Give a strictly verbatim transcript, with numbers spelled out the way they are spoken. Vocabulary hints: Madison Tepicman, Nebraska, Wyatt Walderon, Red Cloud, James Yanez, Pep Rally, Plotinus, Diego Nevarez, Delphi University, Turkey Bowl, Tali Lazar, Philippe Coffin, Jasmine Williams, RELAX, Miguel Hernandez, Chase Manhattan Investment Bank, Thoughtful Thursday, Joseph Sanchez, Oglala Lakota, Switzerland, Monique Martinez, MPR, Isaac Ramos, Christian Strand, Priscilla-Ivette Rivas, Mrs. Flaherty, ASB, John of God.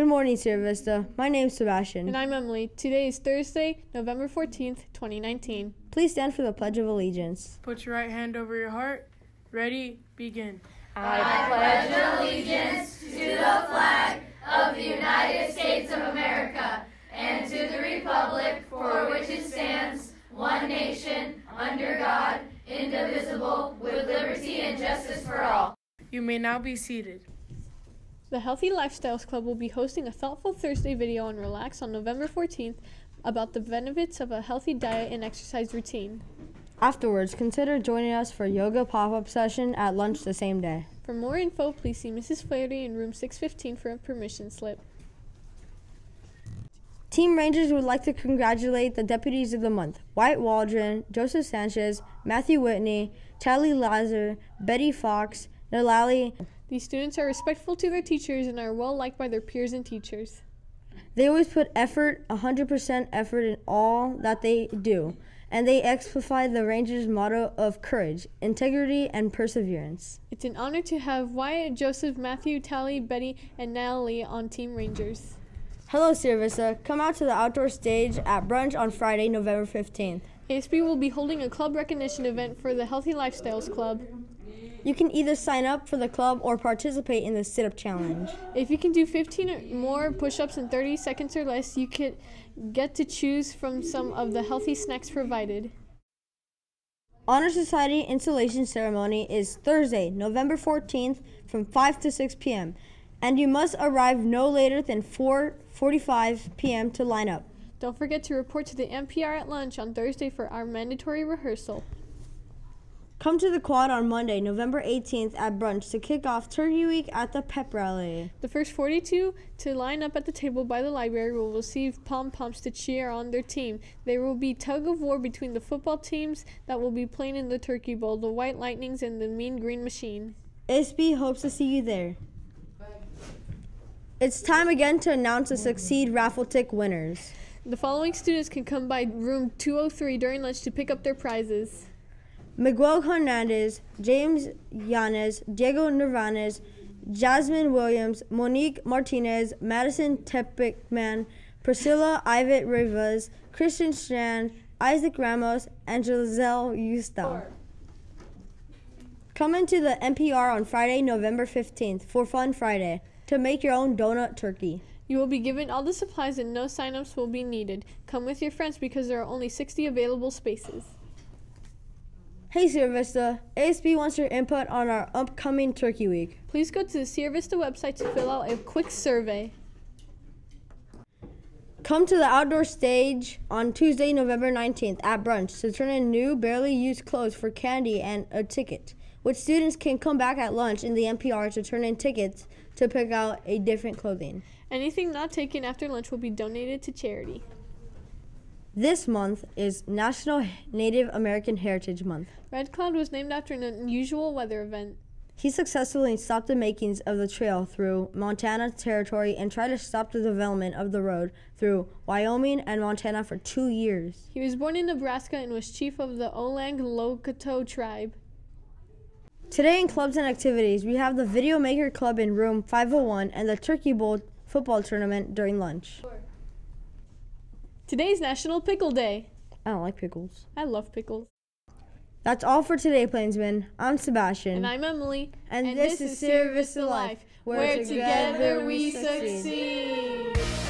Good morning, Sierra Vista. My name is Sebastian. And I'm Emily. Today is Thursday, November fourteenth, twenty nineteen. Please stand for the Pledge of Allegiance. Put your right hand over your heart. Ready, begin. I, I pledge allegiance to the flag of the United States of America and to the republic for which it stands, one nation, under God, indivisible, with liberty and justice for all. You may now be seated. The Healthy Lifestyles Club will be hosting a Thoughtful Thursday video on RELAX on November fourteenth about the benefits of a healthy diet and exercise routine. Afterwards, consider joining us for a yoga pop-up session at lunch the same day. For more info, please see Missus Flaherty in room six fifteen for a permission slip. Team Rangers would like to congratulate the Deputies of the Month, Wyatt Walderon, Joseph Sanchez, Matthew Whitney, Tali Lazar, Bette Fox, Nallely. These students are respectful to their teachers and are well liked by their peers and teachers. They always put effort, one hundred percent effort in all that they do, and they exemplify the Rangers' motto of courage, integrity, and perseverance. It's an honor to have Wyatt, Joseph, Matthew, Tali, Betty, and Nallely on Team Rangers. Hello, Sierra Vista. Come out to the outdoor stage at brunch on Friday, November fifteenth. A S B will be holding a club recognition event for the Healthy Lifestyles Club. You can either sign up for the club or participate in the sit-up challenge. If you can do fifteen or more push-ups in thirty seconds or less, you can get to choose from some of the healthy snacks provided. Honor Society installation ceremony is Thursday, November fourteenth from five to six p m and you must arrive no later than four forty-five p m to line up. Don't forget to report to the M P R at lunch on Thursday for our mandatory rehearsal. Come to the quad on Monday, November eighteenth at brunch to kick off Turkey Week at the pep rally. The first forty-two to line up at the table by the library will receive pom-poms to cheer on their team. There will be tug-of-war between the football teams that will be playing in the Turkey Bowl, the White Lightnings, and the Mean Green Machine. A S B hopes to see you there. It's time again to announce the SUCCEED raffle tick winners. The following students can come by room two oh three during lunch to pick up their prizes. Miguel Hernandez, James Yanez, Diego Nevarez, Jasmine Williams, Monique Martinez, Madison Tepicman, Priscilla-Ivette Rivas, Christian Strand, Isaac Ramos, and Giselle Ustoa. Come into the M P R on Friday, November fifteenth for Fun Friday to make your own donut turkey. You will be given all the supplies and no sign-ups will be needed. Come with your friends because there are only sixty available spaces. Hey Sierra Vista, A S B wants your input on our upcoming Turkey Week. Please go to the Sierra Vista website to fill out a quick survey. Come to the outdoor stage on Tuesday, November nineteenth at brunch to turn in new, barely used clothes for candy and a ticket, which students can come back at lunch in the M P R to turn in tickets to pick out a different clothing. Anything not taken after lunch will be donated to charity. This month is National Native American Heritage Month. Red Cloud was named after an unusual weather event. He successfully stopped the makings of the trail through Montana Territory and tried to stop the development of the road through Wyoming and Montana for two years. He was born in Nebraska and was chief of the Oglala Lakota tribe. Today in clubs and activities, we have the Video Maker Club in room five oh one and the Turkey Bowl football tournament during lunch. Today's National Pickle Day. I don't like pickles. I love pickles. That's all for today, Plainsmen. I'm Sebastian. And I'm Emily. And, and this, this is Sierra Vista Life, where, where together, together we succeed. succeed.